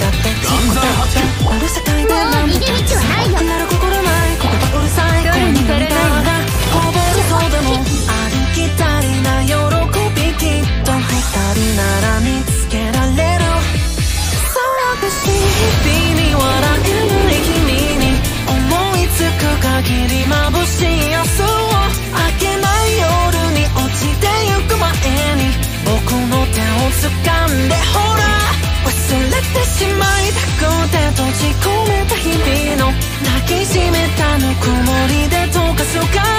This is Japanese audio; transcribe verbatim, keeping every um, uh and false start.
「閉じ込めた日々の抱きしめたぬくもりで溶かすか」